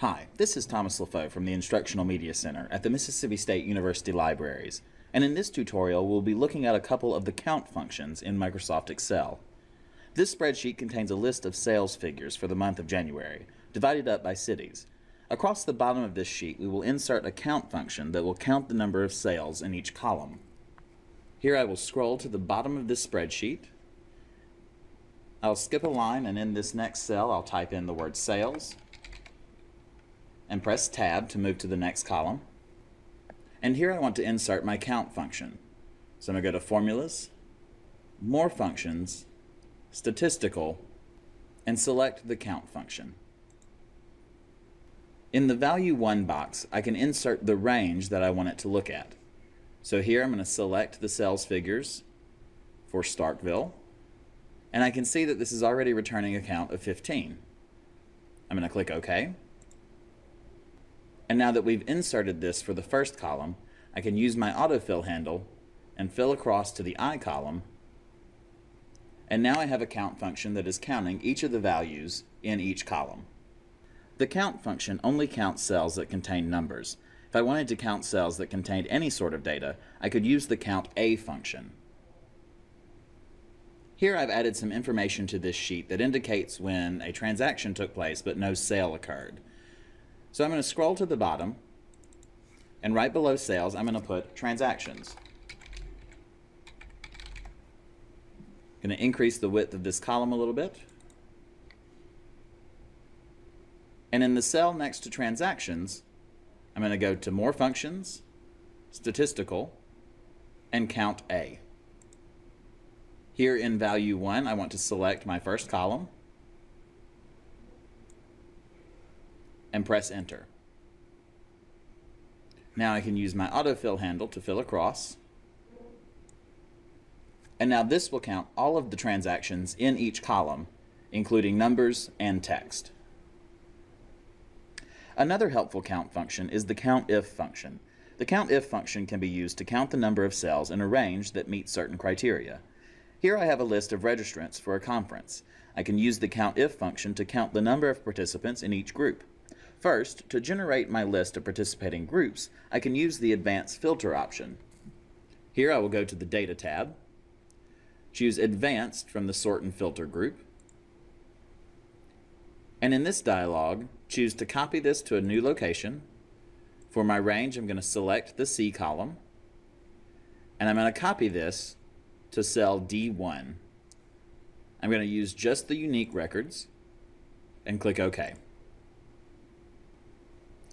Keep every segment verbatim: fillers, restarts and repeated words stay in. Hi, this is Thomas Lafoe from the Instructional Media Center at the Mississippi State University Libraries, and in this tutorial we'll be looking at a couple of the count functions in Microsoft Excel. This spreadsheet contains a list of sales figures for the month of January, divided up by cities. Across the bottom of this sheet we will insert a count function that will count the number of sales in each column. Here I will scroll to the bottom of this spreadsheet. I'll skip a line, and in this next cell I'll type in the word sales and press Tab to move to the next column. And here I want to insert my count function. So I'm going to go to Formulas, More Functions, Statistical, and select the count function. In the Value one box, I can insert the range that I want it to look at. So here I'm going to select the sales figures for Starkville, and I can see that this is already returning a count of fifteen. I'm going to click OK. And now that we've inserted this for the first column, I can use my autofill handle and fill across to the I column. And now I have a count function that is counting each of the values in each column. The count function only counts cells that contain numbers. If I wanted to count cells that contained any sort of data, I could use the COUNTA function. Here I've added some information to this sheet that indicates when a transaction took place but no sale occurred. So I'm going to scroll to the bottom, and right below sales I'm going to put transactions. I'm going to increase the width of this column a little bit. And in the cell next to transactions, I'm going to go to More Functions, Statistical, and COUNTA. Here in Value one I want to select my first column and press Enter. Now I can use my autofill handle to fill across, and now this will count all of the transactions in each column, including numbers and text. Another helpful count function is the COUNTIF function. The COUNTIF function can be used to count the number of cells in a range that meets certain criteria. Here I have a list of registrants for a conference. I can use the COUNTIF function to count the number of participants in each group. First, to generate my list of participating groups, I can use the Advanced Filter option. Here I will go to the Data tab, choose Advanced from the Sort and Filter group, and in this dialog, choose to copy this to a new location. For my range, I'm going to select the C column, and I'm going to copy this to cell D one. I'm going to use just the unique records and click OK.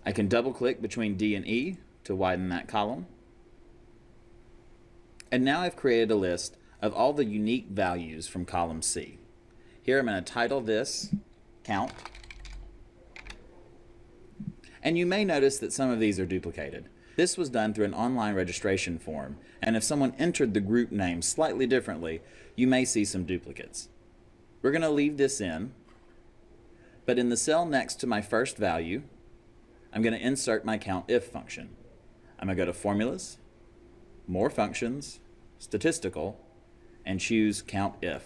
I can double-click between D and E to widen that column. And now I've created a list of all the unique values from column C. Here I'm going to title this Count. And you may notice that some of these are duplicated. This was done through an online registration form, and if someone entered the group name slightly differently, you may see some duplicates. We're going to leave this in, but in the cell next to my first value, I'm going to insert my COUNTIF function. I'm going to go to Formulas, More Functions, Statistical, and choose COUNTIF.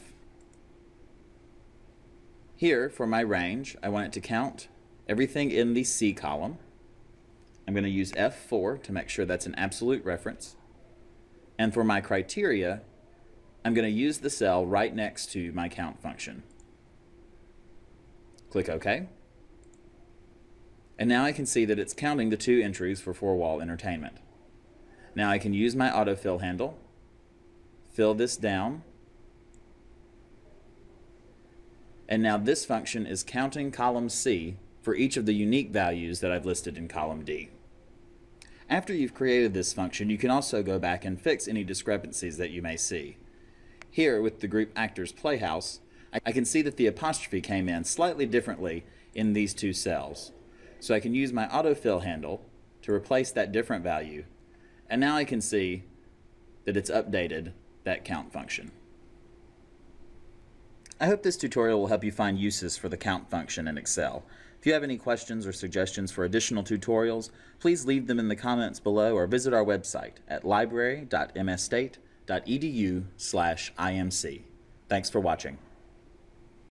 Here, for my range, I want it to count everything in the C column. I'm going to use F four to make sure that's an absolute reference. And for my criteria, I'm going to use the cell right next to my count function. Click OK. And now I can see that it's counting the two entries for Four Wall Entertainment. Now I can use my autofill handle, fill this down, and now this function is counting column C for each of the unique values that I've listed in column D. After you've created this function, you can also go back and fix any discrepancies that you may see. Here with the group Actors Playhouse, I can see that the apostrophe came in slightly differently in these two cells. So I can use my autofill handle to replace that different value, and now I can see that it's updated that count function. I hope this tutorial will help you find uses for the count function in Excel. If you have any questions or suggestions for additional tutorials, please leave them in the comments below or visit our website at library dot msstate dot edu slash I M C. Thanks for watching.